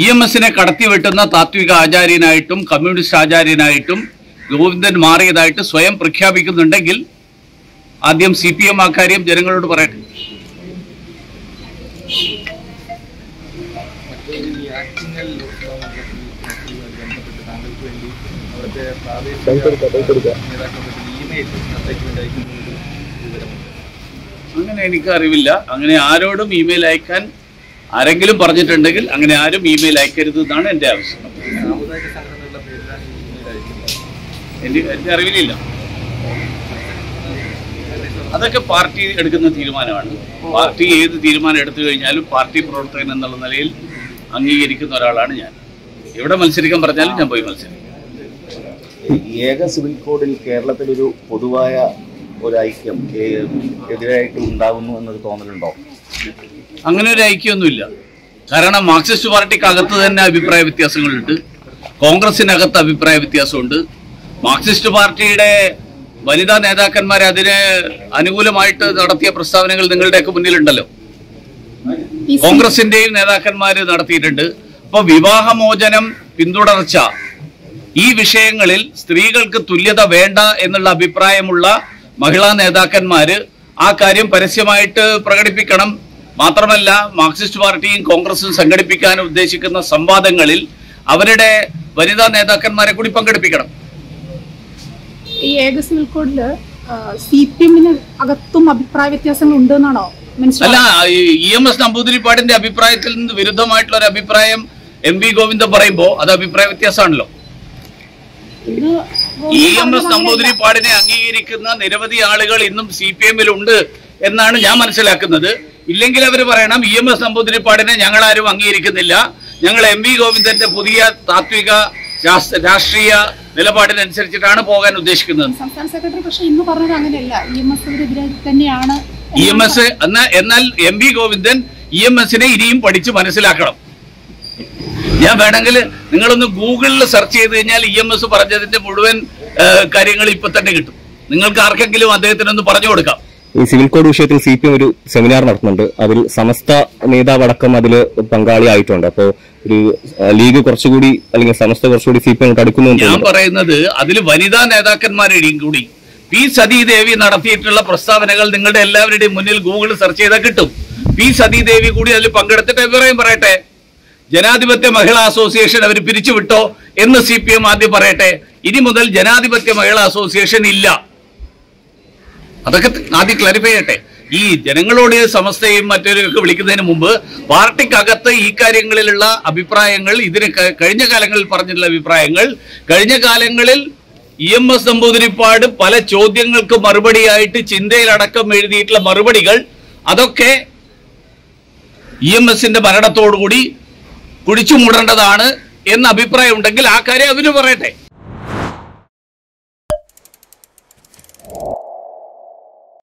EMS-നെ കടത്തിവെട്ടുന്ന താത്വിക ആചാര്യനായിട്ടും communist ആചാര്യനായിട്ടും Govindan മാറിയതായിട്ട് സ്വയം പ്രഖ്യാപിക്കുന്നുണ്ടെങ്കിൽ ആദ്യം CPM ആ കാര്യം ജനങ്ങളോട് പറയട്ടെ. അങ്ങനെ എനിക്കറിവില്ല, അങ്ങനെ ആരോടും ഇമെയിൽ അയക്കാൻ ആരെങ്കിലും പറഞ്ഞിട്ടുണ്ടെങ്കിൽ അങ്ങനെ ആരും ഇമെയിൽ അയക്കരുത് എന്നാണ് എൻ്റെ ആവശ്യം. എൻ്റെ അറിവിലില്ല. അതൊക്കെ പാർട്ടി എടുക്കുന്ന തീരുമാനമാണ്. പാർട്ടി ഏത് തീരുമാനം എടുത്തു കഴിഞ്ഞാലും പാർട്ടി പ്രവർത്തകൻ എന്നുള്ള നിലയിൽ അംഗീകരിക്കുന്ന ഒരാളാണ് ഞാൻ. എവിടെ മത്സരിക്കാൻ പറഞ്ഞാലും ഞാൻ പോയി മത്സരിക്കും. ഏക സിവിൽ കോഡിൽ കേരളത്തിലൊരു പൊതുവായ ഒരു ഐക്യം എതിരായിട്ട് ഉണ്ടാകുന്നു എന്നൊരു തോന്നലുണ്ടോ? അങ്ങനെ ഒരു ഐക്യമൊന്നുമില്ല. കാരണം മാർക്സിസ്റ്റ് പാർട്ടിക്കകത്ത് തന്നെ അഭിപ്രായ വ്യത്യാസങ്ങളുണ്ട്, കോൺഗ്രസിനകത്ത് അഭിപ്രായ വ്യത്യാസമുണ്ട്. മാർക്സിസ്റ്റ് പാർട്ടിയുടെ വനിതാ നേതാക്കന്മാരെ അതിന് അനുകൂലമായിട്ട് നടത്തിയ പ്രസ്താവനകൾ നിങ്ങളുടെയൊക്കെ മുന്നിലുണ്ടല്ലോ. കോൺഗ്രസിന്റെയും നേതാക്കന്മാർ നടത്തിയിട്ടുണ്ട്. അപ്പോൾ വിവാഹമോചനം, പിന്തുടർച്ച, ഈ വിഷയങ്ങളിൽ സ്ത്രീകൾക്ക് തുല്യത വേണ്ട എന്നുള്ള അഭിപ്രായമുള്ള മഹിളാ നേതാക്കന്മാര് ആ കാര്യം പരസ്യമായിട്ട് പ്രകടിപ്പിക്കണം. മാത്രമല്ല മാർക്സിസ്റ്റ് പാർട്ടിയും കോൺഗ്രസും സംഘടിപ്പിക്കാൻ ഉദ്ദേശിക്കുന്ന സംവാദങ്ങളിൽ അവരുടെ വനിതാ നേതാക്കന്മാരെ കൂടി പങ്കെടുപ്പിക്കണം. ഈ ഏക സിവിൽ കോഡില് സി പി എമ്മിന് അകത്തും അഭിപ്രായ വ്യത്യാസങ്ങൾ ഉണ്ട് എന്നാണോ? അല്ല, EMS നമ്പൂതിരിപ്പാടിന്റെ അഭിപ്രായത്തിൽ നിന്ന് വിരുദ്ധമായിട്ടുള്ള ഒരു അഭിപ്രായം MV ഗോവിന്ദൻ പറയുമ്പോ അത് അഭിപ്രായ വ്യത്യാസമാണല്ലോ. EMS നമ്പൂതിരിപ്പാടിനെ അംഗീകരിക്കുന്ന നിരവധി ആളുകൾ ഇന്നും CPM-ൽ ഉണ്ട് എന്നാണ് ഞാൻ മനസ്സിലാക്കുന്നത്. ഇല്ലെങ്കിൽ അവർ പറയണം EMS നമ്പൂതിരിപ്പാടിനെ ഞങ്ങളാരും അംഗീകരിക്കുന്നില്ല, ഞങ്ങൾ MV ഗോവിന്ദന്റെ പുതിയ താത്വിക രാഷ്ട്രീയ നിലപാടിനനുസരിച്ചിട്ടാണ് പോകാൻ ഉദ്ദേശിക്കുന്നത്. സംസ്ഥാന സെക്രട്ടറി പക്ഷേ ഇന്ന് പറഞ്ഞത് അങ്ങനെയല്ല, EMS എന്നാൽ MV ഗോവിന്ദൻ EMS-നെ ഇനിയും പഠിച്ച് മനസ്സിലാക്കണം. ഞാൻ വേണമെങ്കിൽ നിങ്ങളൊന്ന് ഗൂഗിളിൽ സെർച്ച് ചെയ്ത് കഴിഞ്ഞാൽ EMS പറഞ്ഞതിന്റെ മുഴുവൻ കാര്യങ്ങൾ ഇപ്പൊ തന്നെ കിട്ടും. നിങ്ങൾക്ക് ആർക്കെങ്കിലും അദ്ദേഹത്തിനൊന്ന് പറഞ്ഞു കൊടുക്കാം. ഈ സിവിൽ കോഡ് വിഷയത്തിൽ CPM ഒരു സെമിനാർ നടത്തുന്നുണ്ട്. അതിൽ സമസ്ത നേതാവടക്കം അതിൽ പങ്കാളിയായിട്ടുണ്ട്. അപ്പോൾ ഒരു ലീഗ് കുറച്ചുകൂടി അല്ലെങ്കിൽ സമസ്ത കുറച്ചുകൂടി CPM അടുക്കുന്നു. ഞാൻ പറയുന്നത് അതിൽ വനിതാ നേതാക്കന്മാരുടെയും കൂടി P. സതീദേവി നടത്തിയിട്ടുള്ള പ്രസ്താവനകൾ നിങ്ങളുടെ എല്ലാവരുടെയും മുന്നിൽ ഗൂഗിളിൽ സെർച്ച് ചെയ്താൽ കിട്ടും. P. സതീദേവി കൂടി അതിൽ പങ്കെടുത്തിട്ട് എവിടെയും പറയട്ടെ ജനാധിപത്യ മഹിളാ അസോസിയേഷൻ അവർ പിരിച്ചുവിട്ടോ എന്ന് CPM ആദ്യം പറയട്ടെ. ഇനി മുതൽ ജനാധിപത്യ മഹിളാ അസോസിയേഷൻ ഇല്ല. അതൊക്കെ ആദ്യം ക്ലാരിഫൈ ചെയ്യട്ടെ. ഈ ജനങ്ങളോട് സമസ്തയും മറ്റൊരു വിളിക്കുന്നതിന് മുമ്പ് പാർട്ടിക്കകത്ത് ഈ കാര്യങ്ങളിലുള്ള അഭിപ്രായങ്ങൾ, ഇതിന് കഴിഞ്ഞ കാലങ്ങളിൽ പറഞ്ഞിട്ടുള്ള അഭിപ്രായങ്ങൾ, കഴിഞ്ഞ കാലങ്ങളിൽ EMS നമ്പൂതിരിപ്പാട് പല ചോദ്യങ്ങൾക്ക് മറുപടിയായിട്ട് ചിന്തയിലടക്കം എഴുതിയിട്ടുള്ള മറുപടികൾ, അതൊക്കെ EMS-ന്റെ മരണത്തോടുകൂടി കുഴിച്ചു മൂടേണ്ടതാണ് എന്ന അഭിപ്രായം ഉണ്ടെങ്കിൽ ആ കാര്യം അവര് പറയട്ടെ.